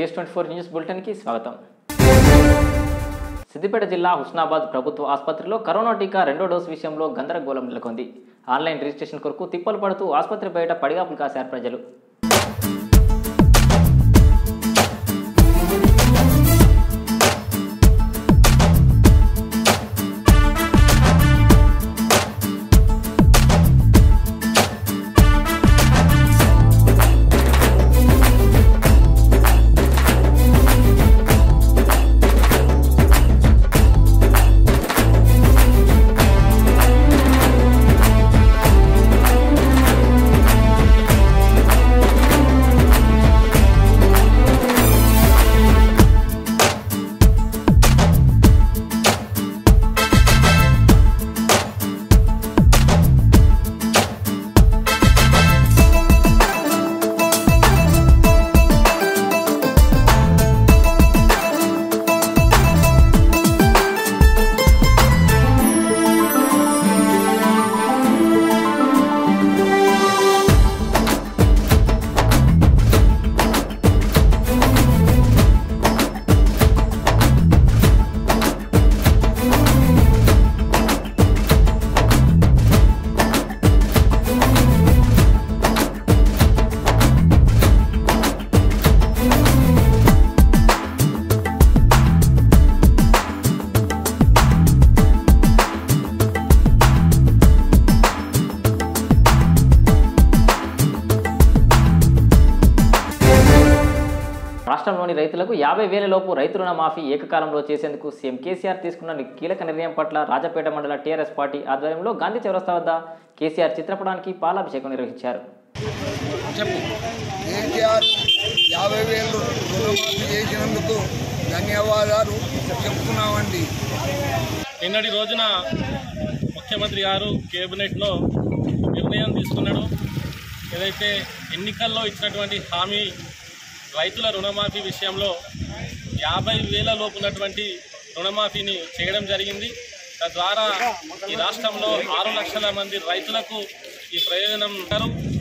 KS24 news bulletin की स्वागतम। सिद्दिपेट जिल्ला हुस्नाबाद ప్రభుత్వ ఆసుపత్రిలో కరోనా టీకా రెండో డోస్ విషయంలో గందరగోళం నెలకొంది। ఆన్లైన్ రిజిస్ట్రేషన్ కొరకు తిప్పలు పడుతూ ఆసుపత్రి బయట పడిగాపులు కాశారు ప్రజలు। రాష్ట్రంలోని రైతులకు 50,000 లోపు రైతు రుణమాఫీ ఏకకాలంలో చేసేందుకు సీఎం కేసీఆర్ తీసుకున్న కీలక నిర్ణయం పట్ల రాజపేట మండల టీఆర్ఎస్ పార్టీ ఆధ్వర్యంలో గాంధీ చౌరస్తా వద్ద కేసీఆర్ చిత్రపటానికి పాలాభిషేకం నిర్వహించారు। కేసీఆర్ 50,000 రుణమాఫీ చేసినందుకు ధన్యవాదాలు చెప్తున్నామండి। నిన్నటి రోజున ముఖ్యమంత్రి గారు కేబినెట్లో నిర్ణయం తీసుకున్నాడు। ఏదైతే ఎన్నికల్లో ఇచ్చినటువంటి హామీ రైతుల రుణమాఫీ విషయంలో 50,000 లోపు ఉన్నటువంటి రుణమాఫీని చేయడం జరిగింది। తద్వారా ఈ రాష్ట్రంలో 6 లక్షల మంది రైతులకు ఈ ప్రయోజనం,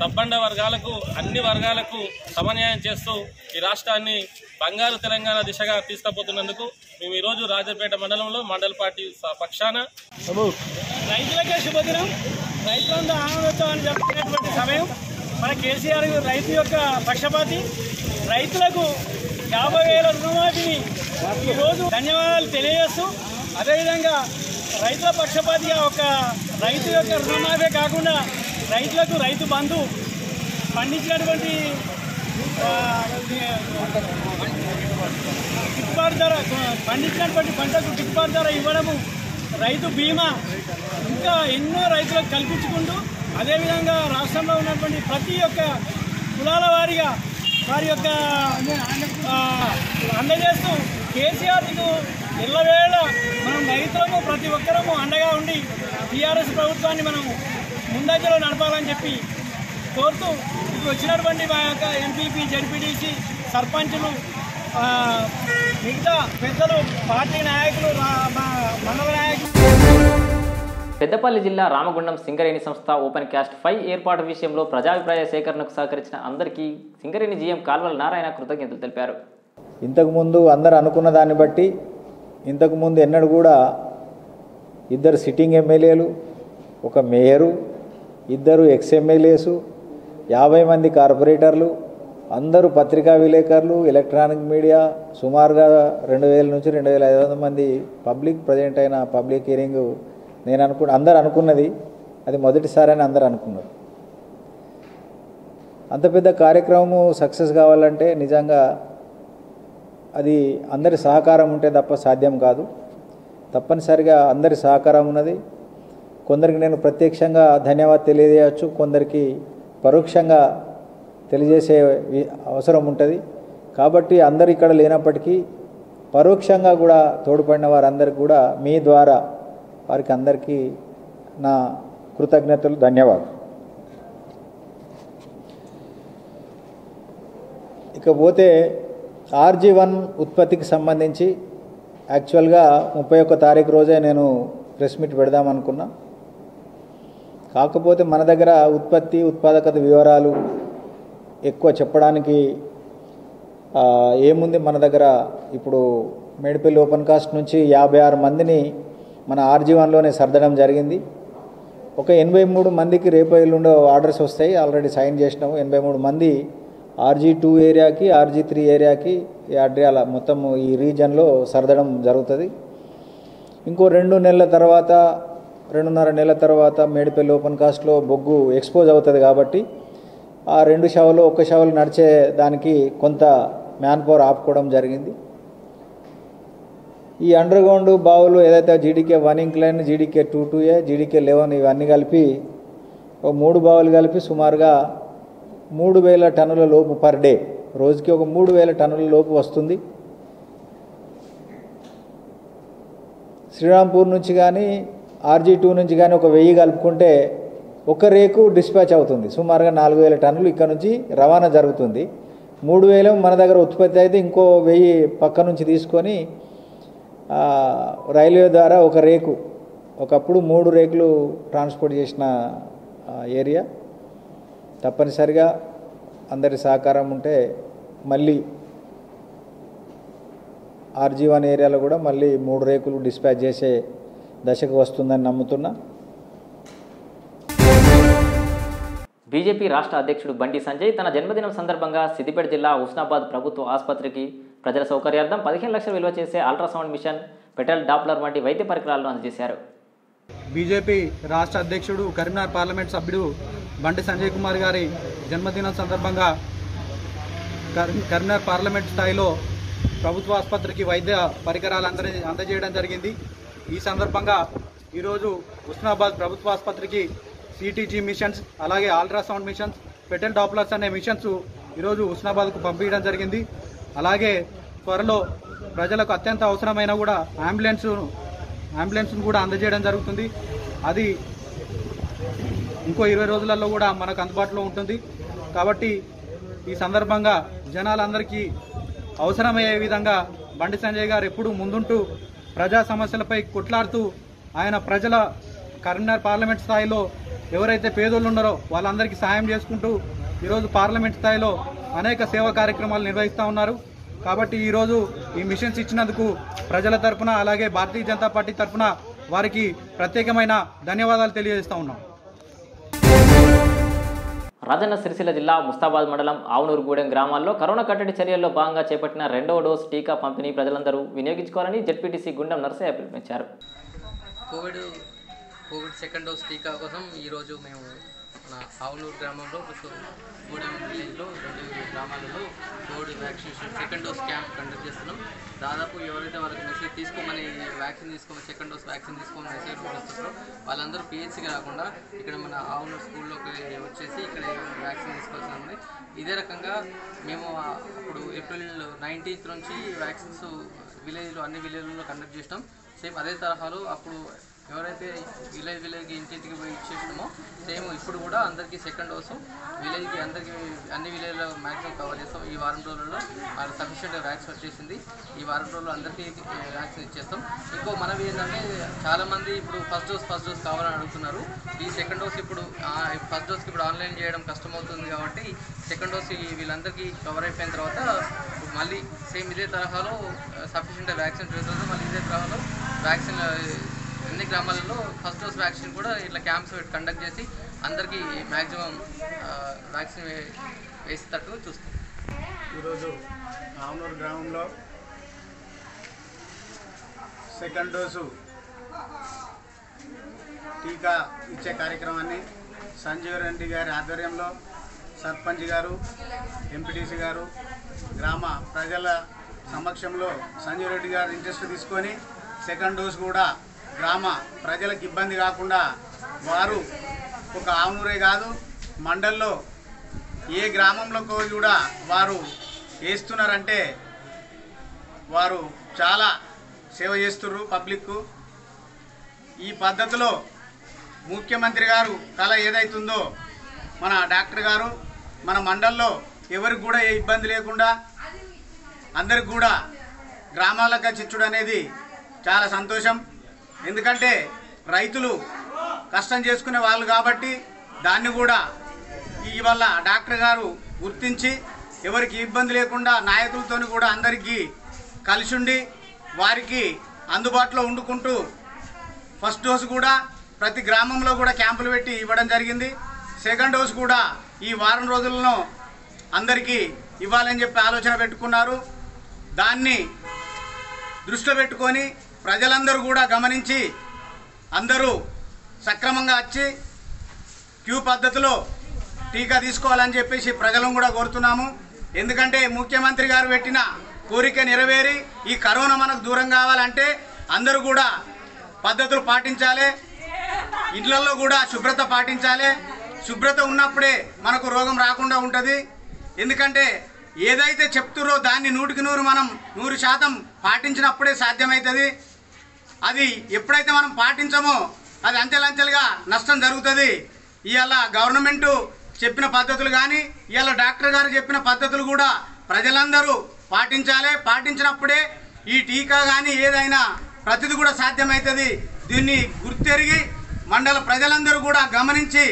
సబ్బండ వర్గాలకు అన్ని వర్గాలకు సమన్యాయం చేస్తూ ఈ రాష్ట్రాన్ని బంగారు తెలంగాణ దిశగా తీసుకుపోతున్నందుకు మేము ఈరోజు రాజపేట మండలంలో మండల పార్టీ పక్షాన రైతులకే శుభదినం, రైతులందరూ ఆనందోత్సవం అని చెప్పుకునేటువంటి సమయం। మన కేసీఆర్ రైతు యొక్క పక్షపాతి, రైతులకు 50,000 రుణమాఫీని ఈరోజు ధన్యవాదాలు తెలియజేస్తూ, అదేవిధంగా రైతుల పక్షపాతిగా ఒక రైతు యొక్క రుణమాఫీ కాకుండా రైతులకు రైతు బంధు పండించినటువంటి గిట్టుబాటు ధర, పండించినటువంటి పంటకు గిట్టుబాటు ధర ఇవ్వడము, రైతు బీమా, ఇంకా ఎన్నో రైతులకు కల్పించుకుంటూ, అదేవిధంగా రాష్ట్రంలో ఉన్నటువంటి ప్రతి ఒక్క కులాల వారిగా వారి యొక్క అందజేస్తూ కేసీఆర్కు ఎల్లవేళ మనం రైతులము ప్రతి ఒక్కరము అండగా ఉండి టీఆర్ఎస్ ప్రభుత్వాన్ని మనము ముందంజలో నడపాలని చెప్పి కోరుతూ, ఇది వచ్చినటువంటి మా యొక్క ఎంపీపీ, జడ్పీటీసీ, సర్పంచులు, మిగతా పెద్దలు, పార్టీ నాయకులు, మా మండల నాయకులు। పెద్దపల్లి జిల్లా రామగుండం సింగరేణి సంస్థ ఓపెన్ క్యాస్ట్ 5 ఏర్పాటు విషయంలో ప్రజాభిప్రాయ సేకరణకు సహకరించిన అందరికీ సింగరేణి జీఎం కాల్వల నారాయణ కృతజ్ఞతలు తెలిపారు। ఇంతకుముందు అందరూ అనుకున్న దాన్ని బట్టి ఇంతకుముందు ఎన్నడూ కూడా 2 సిట్టింగ్ ఎమ్మెల్యేలు, 1 మేయరు, 2 ఎక్స్ఎమ్మెల్యేసు, 50 మంది కార్పొరేటర్లు, అందరూ పత్రికా విలేకరులు, ఎలక్ట్రానిక్ మీడియా, సుమారుగా 2,000 నుంచి 2,500 మంది పబ్లిక్ ప్రజెంట్ అయిన పబ్లిక్ హియరింగ్ నేను అందరు అనుకున్నది అది మొదటిసారి అని అందరు అనుకున్నారు। అంత పెద్ద కార్యక్రమము సక్సెస్ కావాలంటే నిజంగా అది అందరి సహకారం ఉంటే తప్ప సాధ్యం కాదు। తప్పనిసరిగా అందరి సహకారం ఉన్నది। కొందరికి నేను ప్రత్యక్షంగా ధన్యవాదాలు తెలియజేయచ్చు, కొందరికి పరోక్షంగా తెలియజేసే అవసరం ఉంటుంది। కాబట్టి అందరు ఇక్కడ లేనప్పటికీ పరోక్షంగా కూడా తోడ్పడిన వారందరికీ కూడా మీ ద్వారా వారికి అందరికీ నా కృతజ్ఞతలు, ధన్యవాదాలు। ఇకపోతే RG1 ఉత్పత్తికి సంబంధించి యాక్చువల్గా 31 తారీఖు రోజే నేను ప్రెస్ మీట్ పెడదామనుకున్నా। కాకపోతే మన దగ్గర ఉత్పత్తి, ఉత్పాదకత వివరాలు ఎక్కువ చెప్పడానికి ఏముంది మన దగ్గర ఇప్పుడు మేడిపల్లి ఓపెన్ కాస్ట్ నుంచి 56 మందిని మన ఆర్జీవన్లోనే సర్దడం జరిగింది। ఒక 83 మందికి రేపు ఎల్లుండో ఆర్డర్స్ వస్తాయి, ఆల్రెడీ సైన్ చేసినాము। 83 మంది RG2 ఏరియాకి RG3 ఏరియాకి యాడ్రియాల మొత్తం ఈ రీజియన్లో సర్దడం జరుగుతుంది। ఇంకో 2 నెలల తర్వాత 2.5 నెలల తర్వాత మేడిపల్లి ఓపెన్ కాస్ట్లో బొగ్గు ఎక్స్పోజ్ అవుతుంది కాబట్టి ఆ 2 షావలు 1 షావలు నడిచే దానికి కొంత మ్యాన్ పవర్ ఆపుకోవడం జరిగింది। ఈ అండర్ గ్రౌండ్ బావులు ఏదైతే GDK 1 incline GDK 2 2A GDK 11 ఇవన్నీ కలిపి 3 బావులు కలిపి సుమారుగా 3000 టన్నుల లోపు పర్ డే రోజుకి 3000 టన్నుల లోపు వస్తుంది। శ్రీరాంపూర్ నుంచి కానీ RG2 నుంచి కానీ 1000 కలుపుకుంటే ఒక రేకు డిస్పాచ్ అవుతుంది, సుమారుగా 4000 టన్నులు ఇక్కడ నుంచి రవాణా జరుగుతుంది। 3000 మన దగ్గర ఉత్పత్తి అయితే ఇంకో 1000 పక్క నుంచి తీసుకొని రైల్వే ద్వారా ఒక రేకు, ఒకప్పుడు 3 రేకులు ట్రాన్స్పోర్ట్ చేసిన ఏరియా। తప్పనిసరిగా అందరి సహకారం ఉంటే మళ్ళీ RG1 ఏరియాలో కూడా మళ్ళీ 3 రేకులు డిస్పాచ్ చేసే దశకు వస్తుందని నమ్ముతున్నా। బీజేపీ రాష్ట్ర అధ్యక్షుడు బండి సంజయ్ తన జన్మదినం సందర్భంగా సిద్దిపేట జిల్లా హుస్నాబాద్ ప్రభుత్వ ఆసుపత్రికి ప్రజల సౌకర్యార్థం 15 లక్షలు విలువ చేసే అల్ట్రాసౌండ్ మిషన్, పెటల్ డాప్లర్ వంటి వైద్య పరికరాలను అందజేశారు। బీజేపీ రాష్ట్ర అధ్యక్షుడు కరీంనగర్ పార్లమెంట్ సభ్యుడు బండి సంజయ్ కుమార్ గారి జన్మదినం సందర్భంగా కరీంనగర్ పార్లమెంట్ స్థాయిలో ప్రభుత్వ ఆసుపత్రికి వైద్య పరికరాలు అందజేయడం జరిగింది। ఈ సందర్భంగా ఈరోజు హుస్నాబాద్ ప్రభుత్వ ఆసుపత్రికి CTG మిషన్స్ అలాగే అల్ట్రాసౌండ్ మిషన్స్, పెటల్ డాప్లర్స్ అనే మిషన్స్ ఈరోజు హుస్నాబాద్కు పంపించడం జరిగింది। అలాగే త్వరలో ప్రజలకు అత్యంత అవసరమైన కూడా అంబులెన్స్ను కూడా అందజేయడం జరుగుతుంది। అది ఇంకో 20 రోజులలో కూడా మనకు అందుబాటులో ఉంటుంది। కాబట్టి ఈ సందర్భంగా జనాలందరికీ అవసరమయ్యే విధంగా బండి సంజయ్ గారు ఎప్పుడూ ముందుంటూ ప్రజా సమస్యలపై కొట్లాడుతూ ఆయన ప్రజల కరీంనగర్ పార్లమెంట్ స్థాయిలో ఎవరైతే పేదోళ్ళు ఉన్నారో వాళ్ళందరికీ సాయం చేసుకుంటూ ఈరోజు పార్లమెంట్ స్థాయిలో అనేక సేవా కార్యక్రమాలు నిర్వహిస్తూ ఉన్నారు। కాబట్టి ఈరోజు ఈ మిషన్స్ ఇచ్చినందుకు ప్రజల తరఫున అలాగే భారతీయ జనతా పార్టీ తరఫున వారికి ప్రత్యేకమైన ధన్యవాదాలు తెలియజేస్తూ ఉన్నాం। రాజన్న సిరిసిల్ల జిల్లా ముస్తాబాద్ మండలం ఆవునూరుగూడెం గ్రామాల్లో కరోనా కట్టడి చర్యల్లో భాగంగా చేపట్టిన 2వ డోసు టీకా పంపిణీ ప్రజలందరూ వినియోగించుకోవాలని జెడ్పీటీసీ గుండం నర్సయ్య పిలుపునిచ్చారు। కోవిడ్ 2వ డోసు టీకా కోసం ఈరోజు మేము మన ఆవునూరు గ్రామంలో గూడెం విలేజ్లో 2 గ్రామాలలో కోవిడ్ వ్యాక్సినేషన్ 2వ డోసు క్యాంప్ కండక్ట్ చేస్తున్నాం। దాదాపు ఎవరైతే వాళ్ళకి మెసేజ్ తీసుకోమని వ్యాక్సిన్ తీసుకోమని 2వ డోసు వ్యాక్సిన్ తీసుకోమని మెసేజ్ పంపిస్తున్నారో వాళ్ళందరూ PHC కాకుండా ఇక్కడ మన ఆవునూరు స్కూల్లోకి వచ్చేసి ఇక్కడ వ్యాక్సిన్ తీసుకోవాల్సి ఉంది। ఇదే రకంగా మేము ఇప్పుడు April 19 నుంచి వ్యాక్సిన్స్ విలేజ్లో అన్ని విలేజ్లలో కండక్ట్ చేసినాం। సేమ్ అదే తరహాలో అప్పుడు ఎవరైతే విలేజ్ ఇంటింటికి పోయి ఇచ్చేసినామో సేమ్ ఇప్పుడు కూడా అందరికీ 2వ డోసు విలేజ్కి అందరికీ అన్ని విలేజ్లో మ్యాక్సిమం కవర్ చేస్తాం। ఈ వారం రోజుల్లో సఫిషియంట్ వ్యాక్సిన్ వచ్చేసింది, ఈ వారం రోజుల్లో అందరికీ వ్యాక్సిన్ ఇచ్చేస్తాం। ఇంకో మనవి ఏంటంటే చాలామంది ఇప్పుడు ఫస్ట్ డోస్ కావాలని అడుగుతున్నారు। ఈ 2వ డోసు ఇప్పుడు ఫస్ట్ డోస్కి ఇప్పుడు ఆన్లైన్ చేయడం కష్టమవుతుంది కాబట్టి 2వ డోసు వీళ్ళందరికీ కవర్ అయిపోయిన తర్వాత మళ్ళీ సేమ్ ఇదే తరహాలో సఫిషియంట్ వ్యాక్సిన్ చేస్తుంది। మళ్ళీ ఇదే తరహాలో వ్యాక్సిన్ అన్ని గ్రామాలలో ఫస్ట్ డోస్ వ్యాక్సిన్ కూడా ఇట్లా క్యాంప్స్ కండక్ట్ చేసి అందరికీ మ్యాక్సిమం వ్యాక్సిన్ వేసేటట్టు చూస్తాం। ఈరోజు ఆవునూరు గ్రామంలో 2వ డోసు టీకా ఇచ్చే కార్యక్రమాన్ని సంజీవ్ రెడ్డి గారి ఆధ్వర్యంలో సర్పంచ్ గారు, ఎంపీటీసీ గారు గ్రామ ప్రజల సమక్షంలో సంజీవ్ రెడ్డి గారు ఇంట్రెస్ట్ తీసుకొని 2వ డోసు కూడా గ్రామ ప్రజలకు ఇబ్బంది కాకుండా వారు ఒక ఆవునూరే కాదు మండల్లో ఏ గ్రామంలో కూడా వారు వేస్తున్నారంటే వారు చాలా సేవ చేస్తున్నారు పబ్లిక్కు। ఈ పద్ధతిలో ముఖ్యమంత్రి గారు కళ ఏదైతుందో మన డాక్టర్ గారు మన మండల్లో ఎవరికి కూడా ఏ ఇబ్బంది లేకుండా అందరికి కూడా గ్రామాలకు చిచ్చుడు అనేది చాలా సంతోషం। ఎందుకంటే రైతులు కష్టం చేసుకునే వాళ్ళు కాబట్టి దాన్ని కూడా ఇవాళ డాక్టర్ గారు గుర్తించి ఎవరికి ఇబ్బంది లేకుండా నాయకులతోని కూడా అందరికీ కలిసి ఉండి వారికి అందుబాటులో ఉండుకుంటూ ఫస్ట్ డోస్ కూడా ప్రతి గ్రామంలో కూడా క్యాంపులు పెట్టి ఇవ్వడం జరిగింది। సెకండ్ డోస్ కూడా ఈ వారం రోజుల్లో అందరికీ ఇవ్వాలని చెప్పి ఆలోచన పెట్టుకున్నారు। దాన్ని దృష్టిలో పెట్టుకొని ప్రజలందరూ కూడా గమనించి అందరూ సక్రమంగా వచ్చి క్యూ పద్ధతిలో టీకా తీసుకోవాలని చెప్పేసి ప్రజలను కూడా కోరుతున్నాము। ఎందుకంటే ముఖ్యమంత్రి గారు పెట్టిన కోరిక నెరవేరి ఈ కరోనా మనకు దూరం కావాలంటే అందరూ కూడా పద్ధతులు పాటించాలి, ఇళ్లలో కూడా శుభ్రత పాటించాలి। శుభ్రత ఉన్నప్పుడే మనకు రోగం రాకుండా ఉంటుంది। ఎందుకంటే ఏదైతే చెప్తురో దాన్ని 100కి 100 మనం 100% పాటించినప్పుడే సాధ్యమవుతుంది। అది ఎప్పుడైతే మనం పాటించమో అది అంచెలంచెలుగా నష్టం జరుగుతుంది। ఇవాళ గవర్నమెంటు చెప్పిన పద్ధతులు కానీ ఇవాళ డాక్టర్ గారు చెప్పిన పద్ధతులు కూడా ప్రజలందరూ పాటించాలి। పాటించినప్పుడే ఈ టీకా కానీ ఏదైనా ప్రతిది కూడా సాధ్యమవుతుంది। దీన్ని గుర్తెరిగి మండల ప్రజలందరూ కూడా గమనించి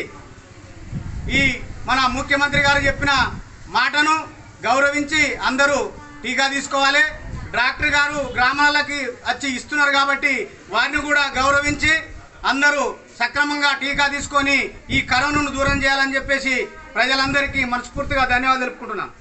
ఈ మన ముఖ్యమంత్రి గారు చెప్పిన మాటను గౌరవించి అందరూ టీకా తీసుకోవాలి। డాక్టర్ గారు గ్రామాలకి వచ్చి ఇస్తున్నారు కాబట్టి వారిని కూడా గౌరవించి అందరూ సక్రమంగా టీకా తీసుకొని ఈ కరోనాను దూరం చేయాలని చెప్పేసి ప్రజలందరికీ మనస్ఫూర్తిగా ధన్యవాదాలు తెలుపుకుంటున్నాను।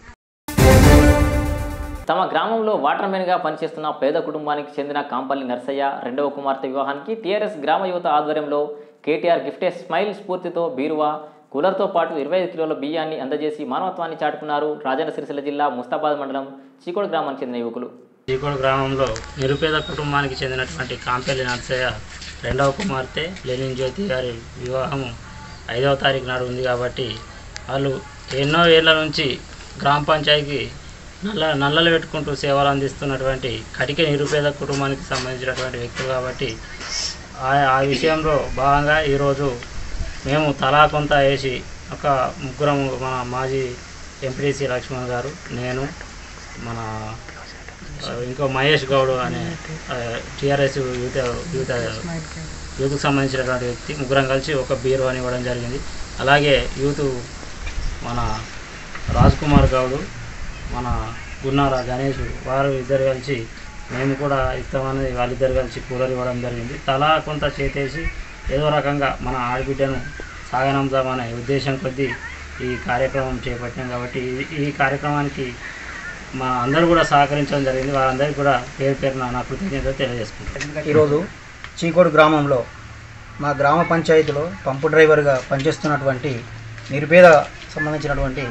తమ గ్రామంలో వాటర్ మెన్గా పనిచేస్తున్న పేద కుటుంబానికి చెందిన కాంపల్లి నర్సయ్య రెండవ కుమార్తె వివాహానికి టీఆర్ఎస్ గ్రామ యువత ఆధ్వర్యంలో కేటీఆర్ గిఫ్టే స్మైల్ స్ఫూర్తితో బీరువా కూలర్తో పాటు 25 కిలోల బియ్యాన్ని అందజేసి మానవత్వాన్ని చాటుకున్నారు రాజన్న సిరిసిల్ల జిల్లా ముస్తాబాద్ మండలం చీకోడు గ్రామానికి చెందిన యువకులు। చీకోడు గ్రామంలో నిరుపేద కుటుంబానికి చెందినటువంటి కాంపల్లి నర్సయ్య రెండవ కుమార్తె లెనిన్ జ్యోతి గారి వివాహం 5వ తారీఖు నాడు ఉంది కాబట్టి వాళ్ళు ఎన్నో ఏళ్ల నుంచి గ్రామ పంచాయతీకి నల్లలు పెట్టుకుంటూ సేవలు అందిస్తున్నటువంటి కటిక నిరుపేద కుటుంబానికి సంబంధించినటువంటి వ్యక్తులు కాబట్టి ఆ విషయంలో భాగంగా ఈరోజు మేము తలా కొంత వేసి ఒక ముగ్గురము మన మాజీ ఎంపీటీసీ లక్ష్మణ్ గారు, నేను, మన ఇంకో మహేష్ గౌడ్ అనే టీఆర్ఎస్ యూత్కు సంబంధించినటువంటి వ్యక్తి ముగ్గురం కలిసి ఒక బీరు అని ఇవ్వడం జరిగింది। అలాగే యూత్ మన రాజ్ కుమార్ గౌడ్, మన గున్నారా గణేష్ వారు ఇద్దరు కలిసి మేము కూడా ఇస్తామనేది వాళ్ళిద్దరు కలిసి కూలర్ ఇవ్వడం జరిగింది। తలా కొంత చేతేసి ఏదో రకంగా మన ఆడబిడ్డను సాగనందామనే ఉద్దేశం కొద్దీ ఈ కార్యక్రమం చేపట్టాం కాబట్టి ఈ కార్యక్రమానికి మా అందరూ కూడా సహకరించడం జరిగింది। వారందరికీ కూడా పేరు పేరున నా కృతజ్ఞతలు తెలియజేసుకుంటాను। ఈరోజు చీకోడు గ్రామంలో మా గ్రామ పంచాయతీలో పంపు డ్రైవర్గా పనిచేస్తున్నటువంటి నిరుపేద సంబంధించినటువంటి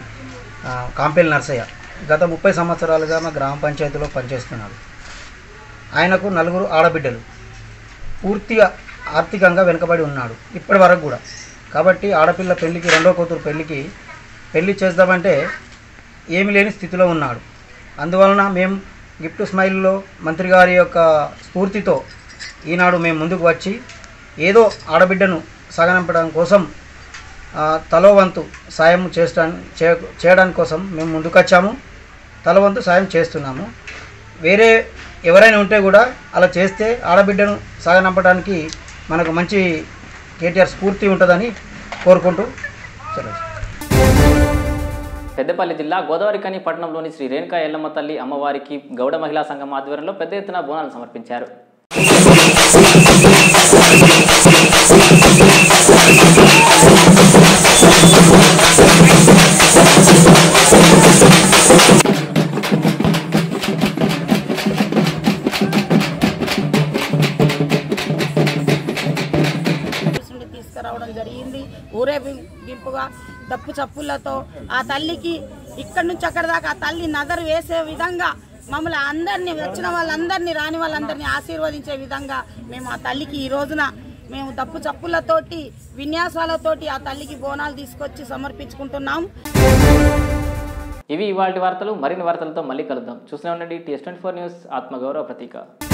కాంపల్లి నర్సయ్య గత 30 సంవత్సరాలుగా మా గ్రామ పంచాయతీలో పనిచేస్తున్నాడు। ఆయనకు 4 ఆడబిడ్డలు, పూర్తిగా ఆర్థికంగా వెనుకబడి ఉన్నాడు ఇప్పటి వరకు కూడా। కాబట్టి ఆడపిల్ల పెళ్లికి, రెండో కూతురు పెళ్లికి పెళ్లి చేద్దామంటే ఏమీ లేని స్థితిలో ఉన్నాడు। అందువలన మేము గిఫ్ట్ స్మైల్లో మంత్రి గారి యొక్క స్ఫూర్తితో ఈనాడు మేము ముందుకు వచ్చి ఏదో ఆడబిడ్డను సాగనంపడం కోసం తలోవంతు సాయం చేయడానికి కోసం మేము ముందుకు వచ్చాము। తలోవంతు సాయం చేస్తున్నాము। వేరే ఎవరైనా ఉంటే కూడా అలా చేస్తే ఆడబిడ్డను సాగనంపడానికి మనకు మంచి కేటీఆర్ స్ఫూర్తి ఉంటుందని కోరుకుంటూ సరే। పెద్దపల్లి జిల్లా గోదావరిఖని పట్టణంలోని శ్రీ రేణుకా ఎల్లమ్మ తల్లి అమ్మవారికి గౌడ మహిళా సంఘం ఆధ్వర్యంలో పెద్ద ఎత్తున బోనాలను సమర్పించారు। తీసుకురావడం జరిగింది। ఊరేగింపుగా డప్పు చప్పులతో ఆ తల్లికి ఇక్కడి నుంచి అక్కడ దాకా ఆ తల్లి నగరు వేసే విధంగా మమ్మల్ని అందరినీ, వచ్చిన వాళ్ళందరినీ, రాని వాళ్ళందరినీ ఆశీర్వదించే విధంగా మేము ఆ తల్లికి ఈ రోజున మేము డప్పు చప్పులతోటి విన్యాసాలతోటి ఆ తల్లికి బోనాలు తీసుకొచ్చి సమర్పించుకుంటున్నాం। ఇవి ఇవాల్టి వార్తలు, మరిన్ని వార్తలతో మళ్ళీ కలుద్దాం। చూస్తూనే ఉండండి TS24 న్యూస్, ఆత్మగౌరవ ప్రతీక।